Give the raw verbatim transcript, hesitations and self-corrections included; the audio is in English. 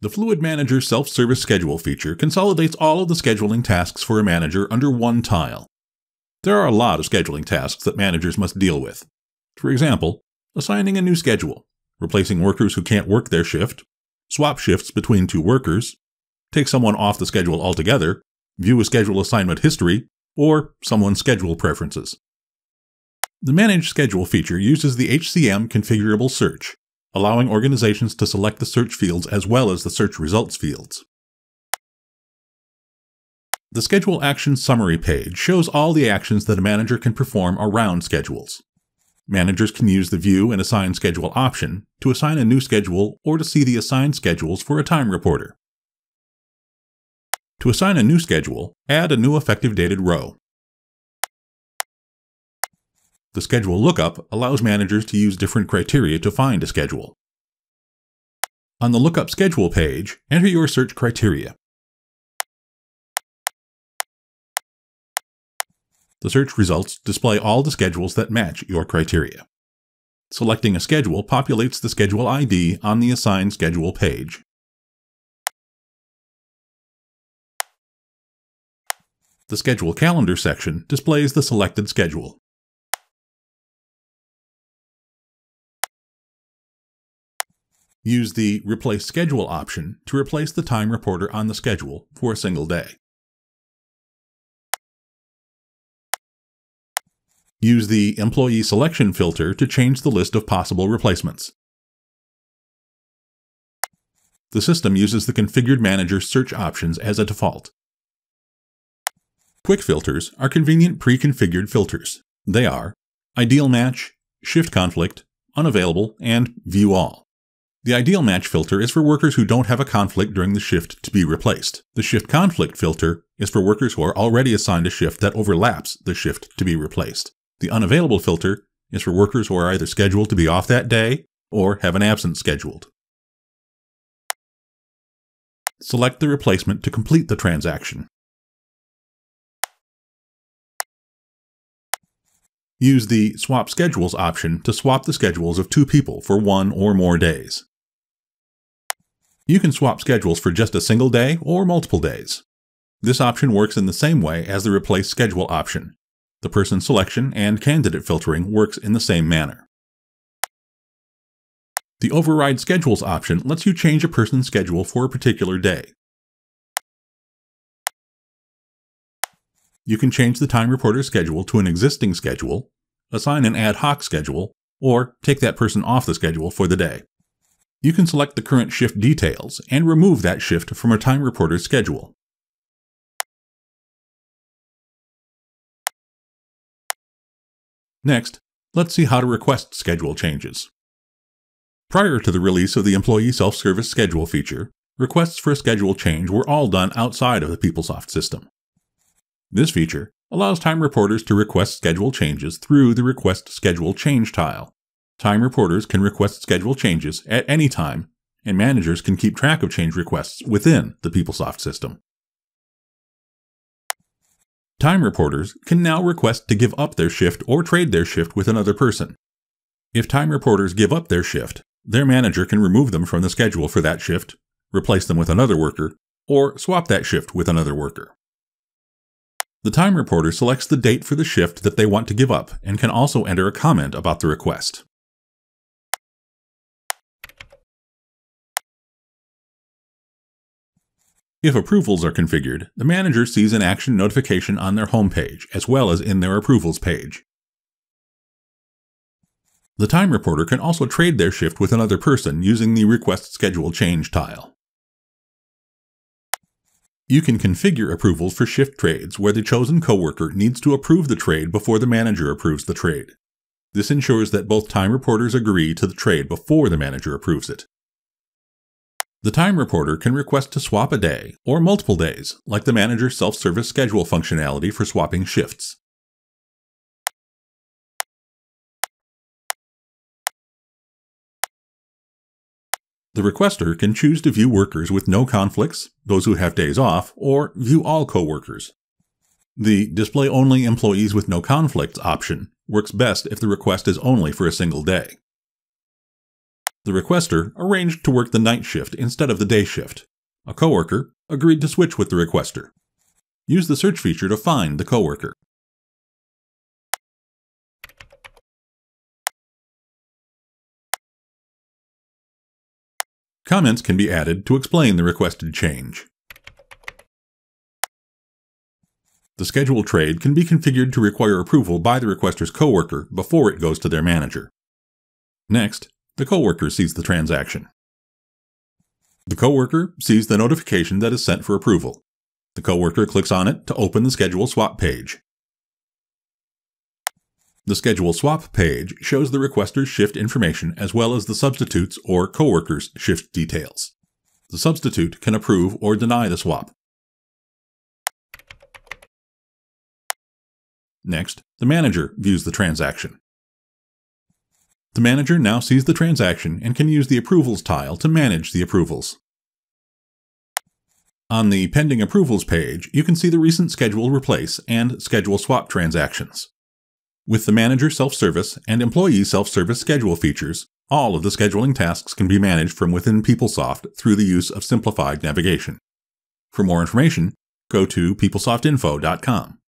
The Fluid Manager Self-Service Schedule feature consolidates all of the scheduling tasks for a manager under one tile. There are a lot of scheduling tasks that managers must deal with. For example, assigning a new schedule, replacing workers who can't work their shift, swap shifts between two workers, take someone off the schedule altogether, view a schedule assignment history, or someone's schedule preferences. The Manage Schedule feature uses the H C M configurable search, allowing organizations to select the search fields as well as the search results fields. The Schedule Action Summary page shows all the actions that a manager can perform around schedules. Managers can use the View and Assign Schedule option to assign a new schedule or to see the assigned schedules for a time reporter. To assign a new schedule, add a new effective dated row. The schedule lookup allows managers to use different criteria to find a schedule. On the Lookup Schedule page, enter your search criteria. The search results display all the schedules that match your criteria. Selecting a schedule populates the schedule I D on the Assign Schedule page. The Schedule Calendar section displays the selected schedule. Use the Replace Schedule option to replace the time reporter on the schedule for a single day. Use the Employee Selection filter to change the list of possible replacements. The system uses the configured manager search options as a default. Quick filters are convenient pre-configured filters. They are Ideal Match, Shift Conflict, Unavailable, and View All. The Ideal Match filter is for workers who don't have a conflict during the shift to be replaced. The Shift Conflict filter is for workers who are already assigned a shift that overlaps the shift to be replaced. The Unavailable filter is for workers who are either scheduled to be off that day or have an absence scheduled. Select the replacement to complete the transaction. Use the Swap Schedules option to swap the schedules of two people for one or more days. You can swap schedules for just a single day or multiple days. This option works in the same way as the Replace Schedule option. The person selection and candidate filtering works in the same manner. The Override Schedules option lets you change a person's schedule for a particular day. You can change the time reporter's schedule to an existing schedule, assign an ad hoc schedule, or take that person off the schedule for the day. You can select the current shift details and remove that shift from a time reporter's schedule. Next, let's see how to request schedule changes. Prior to the release of the Employee Self-Service Schedule feature, requests for a schedule change were all done outside of the PeopleSoft system. This feature allows time reporters to request schedule changes through the Request Schedule Change tile. Time reporters can request schedule changes at any time, and managers can keep track of change requests within the PeopleSoft system. Time reporters can now request to give up their shift or trade their shift with another person. If time reporters give up their shift, their manager can remove them from the schedule for that shift, replace them with another worker, or swap that shift with another worker. The time reporter selects the date for the shift that they want to give up and can also enter a comment about the request. If approvals are configured, the manager sees an action notification on their home page as well as in their approvals page. The time reporter can also trade their shift with another person using the Request Schedule Change tile. You can configure approvals for shift trades where the chosen coworker needs to approve the trade before the manager approves the trade. This ensures that both time reporters agree to the trade before the manager approves it. The time reporter can request to swap a day or multiple days, like the manager self-service schedule functionality for swapping shifts. The requester can choose to view workers with no conflicts, those who have days off, or view all coworkers. The Display Only Employees with No Conflicts option works best if the request is only for a single day. The requester arranged to work the night shift instead of the day shift. A coworker agreed to switch with the requester. Use the search feature to find the coworker. Comments can be added to explain the requested change. The schedule trade can be configured to require approval by the requester's coworker before it goes to their manager. Next, the coworker sees the transaction. The coworker sees the notification that is sent for approval. The coworker clicks on it to open the schedule swap page. The schedule swap page shows the requester's shift information as well as the substitute's or coworker's shift details. The substitute can approve or deny the swap. Next, the manager views the transaction. The manager now sees the transaction and can use the approvals tile to manage the approvals. On the pending approvals page, you can see the recent schedule replace and schedule swap transactions. With the Manager Self-Service and Employee Self-Service Schedule features, all of the scheduling tasks can be managed from within PeopleSoft through the use of simplified navigation. For more information, go to PeopleSoft Info dot com.